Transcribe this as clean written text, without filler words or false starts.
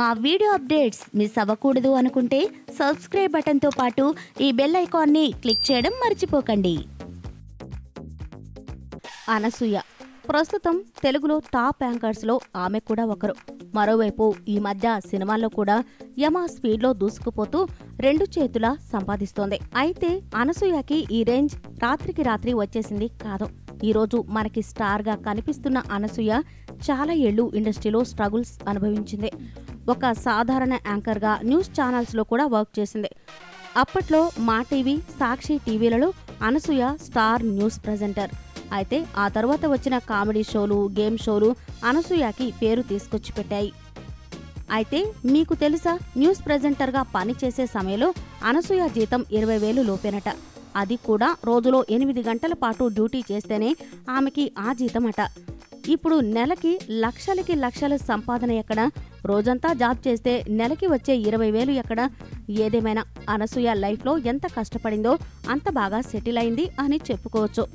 మా video updates miss అవ్వకూడదు అనుకుంటే సబ్స్క్రైబ్ బటన్తో పాటు ఈ బెల్ ఐకాన్ని క్లిక్ చేయడం మర్చిపోకండి. అనసూయ ప్రస్తుతం తెలుగులో టాప్ యాంకర్స్లో ఆమె కూడా ఒకరు. మరోవైపు ఈ మధ్య సినిమాల్లో కూడా యమా స్పీడ్లో దూసుకుపోతూ రెండు చేతులా సంపాదిస్తోంది. అయితే అనసూయకి ఈ రేంజ్ రాత్రికి రాత్రి వచ్చేసింది కాదు. ఈరోజు మనకి స్టార్గా కనిపిస్తున్న అనసూయ చాలా ఏళ్ళు ఇండస్ట్రీలో స్ట్రగుల్స్ అనుభవించింది. ఒక సాధారణ యాంకర్గా న్యూస్ ఛానల్స్లో కూడా వర్క్ చేసింది. అప్పట్లో మా టీవీ, సాక్షి టీవీలలో అనసూయ స్టార్ న్యూస్ ప్రజెంటర్. అయితే ఆ తర్వాత వచ్చిన కామెడీ షోలు, గేమ్ షోలు అనసూయకి పేరు తీసుకొచ్చి పెట్టాయి. అయితే మీకు తెలుసా, న్యూస్ ప్రజెంటర్గా పనిచేసే సమయంలో అనసూయ జీతం 20,000 లోపేనట. అది కూడా రోజులో 8 గంటల పాటు డ్యూటీ చేస్తేనే ఆమెకి ఆ జీతం అట. ఇప్పుడు నెలకి లక్షల సంపాదన ఎక్కడ, రోజంతా జాబ్ చేస్తే నెలకి వచ్చే 20,000 ఎక్కడ? ఏదేమైనా అనసూయ లైఫ్లో ఎంత కష్టపడిందో అంత బాగా సెటిల్ అయింది అని చెప్పుకోవచ్చు.